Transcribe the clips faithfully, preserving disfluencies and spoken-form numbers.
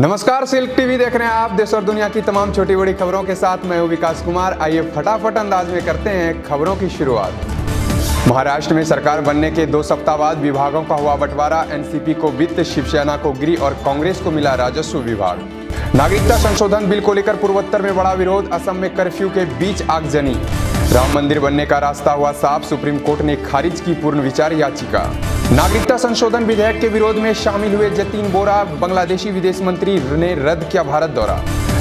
नमस्कार, silk TV देख रहे हैं आप। देश और दुनिया की तमाम छोटी बड़ी खबरों के साथ मैं हूं विकास कुमार। आइए फटाफट अंदाज में करते हैं खबरों की शुरुआत। महाराष्ट्र में सरकार बनने के दो सप्ताह बाद विभागों का हुआ बंटवारा। एनसीपी को वित्त, शिवसेना को गृह और कांग्रेस को मिला राजस्व विभाग। नागरिकता संशोधन बिल को लेकर पूर्वोत्तर में बड़ा विरोध। असम में कर्फ्यू के बीच आगजनी। राम मंदिर बनने का रास्ता हुआ साफ। सुप्रीम कोर्ट ने खारिज की पूर्ण विचार याचिका। नागरिकता संशोधन विधेयक के विरोध में शामिल हुए जतिन बोरा। बांग्लादेशी विदेश मंत्री ने रद्द किया भारत दौरा।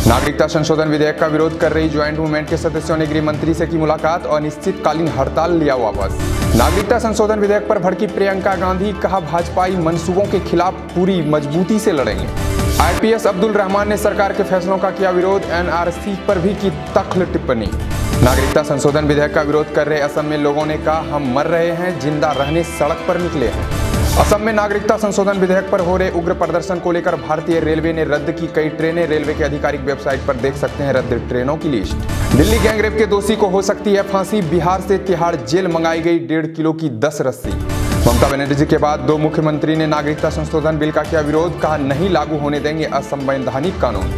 नागरिकता संशोधन विधेयक का विरोध कर रही ज्वाइंट मूवमेंट के सदस्यों ने गृह मंत्री से की मुलाकात। अनिश्चितकालीन हड़ताल लिया वापस। नागरिकता संशोधन विधेयक पर भड़की प्रियंका गांधी। कहा भाजपाई मनसूबों के खिलाफ पूरी मजबूती से लड़ेंगे। आई अब्दुल रहमान ने सरकार के फैसलों का किया विरोध। एनआरसी पर भी की तख्ल टिप्पणी। नागरिकता संशोधन विधेयक का विरोध कर रहे असम में लोगों ने कहा हम मर रहे हैं, जिंदा रहने सड़क पर निकले हैं। असम में नागरिकता संशोधन विधेयक पर हो रहे उग्र प्रदर्शन को लेकर भारतीय रेलवे ने रद्द की कई ट्रेनें। रेलवे के आधिकारिक वेबसाइट पर देख सकते हैं रद्द ट्रेनों की लिस्ट। दिल्ली गैंगरेप के दोषी को हो सकती है फांसी। बिहार से तिहाड़ जेल मंगाई गई डेढ़ किलो की दस रस्सी। ममता बनर्जी के बाद दो मुख्यमंत्री ने नागरिकता संशोधन बिल का किया विरोध। कहा नहीं लागू होने देंगे असंवैधानिक कानून।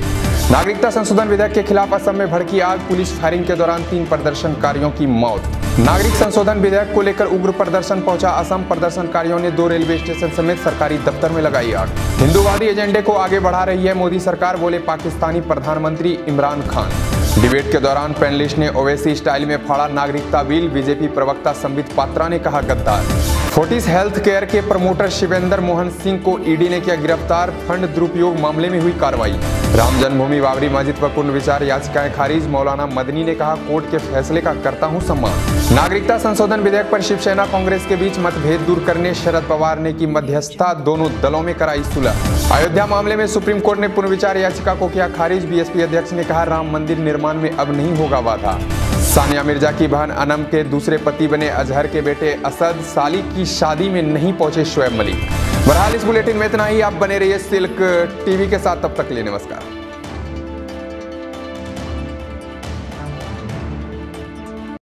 नागरिकता संशोधन विधेयक के खिलाफ असम में भड़की आग। पुलिस फायरिंग के दौरान तीन प्रदर्शनकारियों की मौत। नागरिक संशोधन विधेयक को लेकर उग्र प्रदर्शन पहुंचा असम। प्रदर्शनकारियों ने दो रेलवे स्टेशन समेत सरकारी दफ्तर में लगाई आग। हिंदूवादी एजेंडे को आगे बढ़ा रही है मोदी सरकार, बोले पाकिस्तानी प्रधानमंत्री इमरान खान। डिबेट के दौरान पैनलिस्ट ने ओवैसी स्टाइल में फाड़ा नागरिकता बिल। बीजेपी प्रवक्ता संबित पात्रा ने कहा गद्दार। फोर्टिस हेल्थ केयर के प्रमोटर शिवेंद्र मोहन सिंह को ईडी ने किया गिरफ्तार। फंड दुरुपयोग मामले में हुई कार्रवाई। राम जन्मभूमि बाबरी मस्जिद पर पुनर्विचार याचिकाएं खारिज। मौलाना मदनी ने कहा कोर्ट के फैसले का करता हूं सम्मान। नागरिकता संशोधन विधेयक पर शिवसेना कांग्रेस के बीच मतभेद दूर करने शरद पवार ने की मध्यस्थता। दोनों दलों में कराई सुलह। अयोध्या मामले में सुप्रीम कोर्ट ने पुनर्विचार याचिका को किया खारिज। बीएसपी अध्यक्ष ने कहा राम मंदिर निर्माण में अब नहीं होगा वादा। सानिया मिर्जा की बहन अनम के दूसरे पति बने अजहर के बेटे असद। साली की शादी में नहीं पहुंचे शोएब मलिक। बहरहाल इस बुलेटिन में इतना ही। आप बने रहिए सिल्क टीवी के साथ, तब तक के लिए नमस्कार।